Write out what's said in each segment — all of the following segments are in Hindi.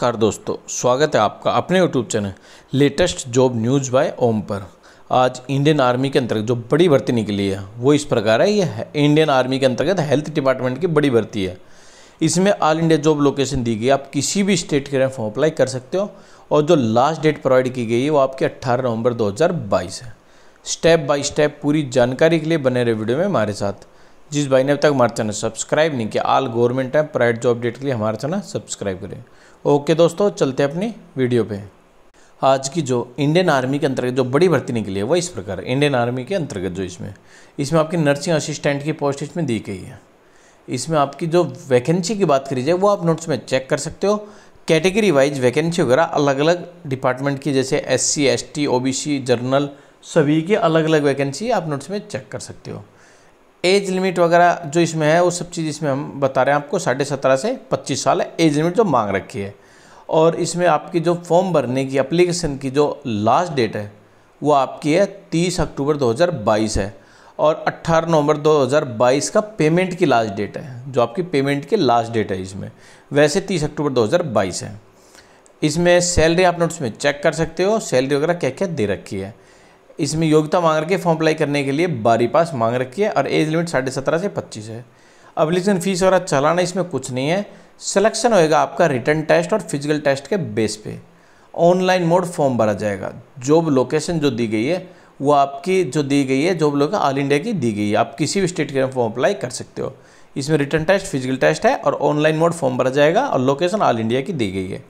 नमस्कार दोस्तों, स्वागत है आपका अपने YouTube channel latest job news by Om पर। आज इंडियन आर्मी के अंतर्गत जो बड़ी भर्ती निकली है वो इस प्रकार है। ये इंडियन आर्मी के अंतर्गत हेल्थ डिपार्टमेंट की बड़ी भर्ती है। इसमें ऑल इंडिया जॉब लोकेशन दी गई, आप किसी भी स्टेट के लिए फॉर्म अप्लाई कर सकते हो। और जो लास्ट डेट प्रोवाइड की गई है वो आपकी 18 नवंबर 2022 है। स्टेप बाय स्टेप पूरी जानकारी के लिए बने रहे वीडियो में हमारे साथ। जिस भाई ने अब तक हमारे चैनल सब्सक्राइब नहीं किया, ऑल गवर्नमेंट है प्राइवेट जॉब अपडेट के लिए हमारा चैनल सब्सक्राइब करें। ओके दोस्तों, चलते हैं अपनी वीडियो पे। आज की जो इंडियन आर्मी के अंतर्गत जो बड़ी भर्ती निकली है वह इस प्रकार है। इंडियन आर्मी के अंतर्गत जो इसमें आपकी नर्सिंग असिस्टेंट की पोस्ट इसमें दी गई है। इसमें आपकी जो वैकेंसी की बात करी जाए वो आप नोट्स में चेक कर सकते हो। कैटेगरी वाइज वैकेंसी वगैरह अलग अलग डिपार्टमेंट की, जैसे SC ST OBC जनरल, सभी की अलग अलग वैकेंसी आप नोट्स में चेक कर सकते हो। एज लिमिट वगैरह जो इसमें है वो सब चीज़ इसमें हम बता रहे हैं आपको। 17.5 से 25 साल है एज लिमिट जो मांग रखी है। और इसमें आपकी जो फॉर्म भरने की एप्लीकेशन की जो लास्ट डेट है वो आपकी है 30 अक्टूबर 2022 है। और 18 नवंबर 2022 का पेमेंट की लास्ट डेट है, जो आपकी पेमेंट की लास्ट डेट है इसमें। वैसे 30 अक्टूबर 2022 है। इसमें सैलरी आप नोट्स में चेक कर सकते हो, सैलरी वगैरह क्या क्या दे रखी है। इसमें योग्यता मांग रखी है फॉर्म अप्लाई करने के लिए, 12 पास मांग रखी है। और एज लिमिट 17.5 से 25 है। एप्लीकेशन फीस वगैरह चलाना इसमें कुछ नहीं है। सिलेक्शन होएगा आपका रिटन टेस्ट और फिजिकल टेस्ट के बेस पे। ऑनलाइन मोड फॉर्म भरा जाएगा। जॉब लोकेशन जो दी गई है वो आपकी जो दी गई है जॉब लोकेशन ऑल इंडिया की दी गई है। आप किसी भी स्टेट के फॉर्म अप्लाई कर सकते हो। इसमें रिटन टेस्ट, फिजिकल टेस्ट है और ऑनलाइन मोड फॉर्म भरा जाएगा। और लोकेशन ऑल इंडिया की दी गई है।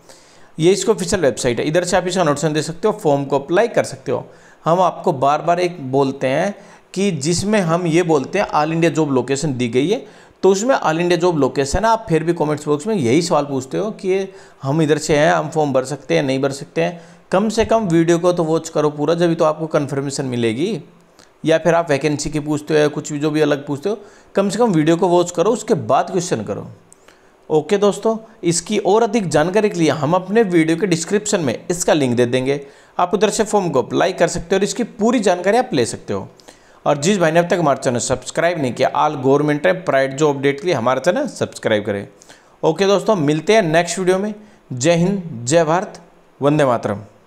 ये इसको ऑफिशियल वेबसाइट है, इधर से आप इसका नोटिफिकेशन दे सकते हो, फॉर्म को अप्लाई कर सकते हो। हम आपको बार बार एक बोलते हैं कि जिसमें हम ये बोलते हैं ऑल इंडिया जॉब लोकेशन दी गई है तो उसमें ऑल इंडिया जॉब लोकेशन है। आप फिर भी कमेंट्स बॉक्स में यही सवाल पूछते हो कि हम इधर से हैं, हम फॉर्म भर सकते हैं, नहीं भर सकते हैं। कम से कम वीडियो को तो वॉच करो पूरा, जब भी तो आपको कन्फर्मेशन मिलेगी। या फिर आप वैकेंसी की पूछते हो, कुछ भी जो भी अलग पूछते हो, कम से कम वीडियो को वॉच करो, उसके बाद क्वेश्चन करो। ओके दोस्तों, इसकी और अधिक जानकारी के लिए हम अपने वीडियो के डिस्क्रिप्शन में इसका लिंक दे देंगे। आप उधर से फॉर्म को अप्लाई कर सकते हो और इसकी पूरी जानकारी आप ले सकते हो। और जिस भाई ने अब तक हमारा चैनल सब्सक्राइब नहीं किया, ऑल गवर्नमेंट है प्राइवेट जॉब अपडेट के लिए हमारा चैनल सब्सक्राइब करें। ओके दोस्तों, मिलते हैं नेक्स्ट वीडियो में। जय हिंद, जय भारत, वंदे मातरम।